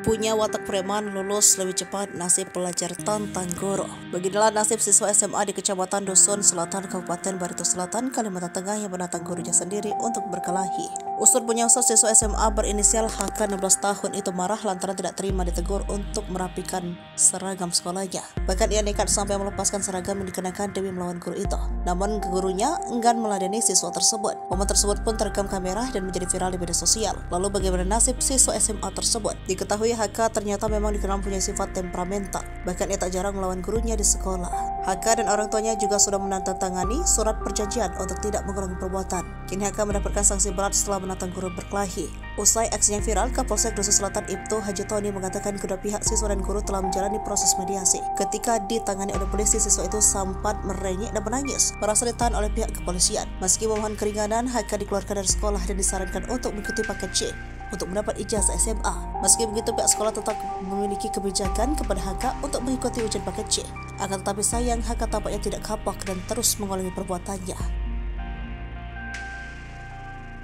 Punya watak preman, lulus lebih cepat nasib pelajar tantang guru. Beginilah nasib siswa SMA di Kecamatan Dusun Selatan, Kabupaten Barito Selatan, Kalimantan Tengah yang menantang gurunya sendiri untuk berkelahi. Usur penyosok siswa SMA berinisial HK 16 tahun itu marah lantaran tidak terima ditegur untuk merapikan seragam sekolahnya. Bahkan ia nekat sampai melepaskan seragam yang dikenakan demi melawan guru itu. Namun gurunya enggan meladeni siswa tersebut. Momen tersebut pun terekam kamera dan menjadi viral di media sosial. Lalu bagaimana nasib siswa SMA tersebut? Diketahui HK ternyata memang dikenal punya sifat temperamental, bahkan ia tak jarang melawan gurunya di sekolah. HK dan orang tuanya juga sudah menandatangani surat perjanjian untuk tidak mengulangi perbuatan. Kini HK mendapatkan sanksi berat setelah menantang guru berkelahi. Usai aksinya viral, Kapolsek Dusun Selatan Iptu Hajatoni mengatakan kedua pihak siswa dan guru telah menjalani proses mediasi. Ketika ditangani oleh polisi, siswa itu sempat merengek dan menangis, merasa ditahan oleh pihak kepolisian. Meski memohon keringanan, HK dikeluarkan dari sekolah dan disarankan untuk mengikuti paket C untuk mendapat ijazah SMA. Meski begitu, pihak sekolah tetap memiliki kebijakan kepada HK untuk mengikuti ujian paket C. Akan tetapi sayang, HK tampaknya tidak kapok dan terus mengulangi perbuatannya.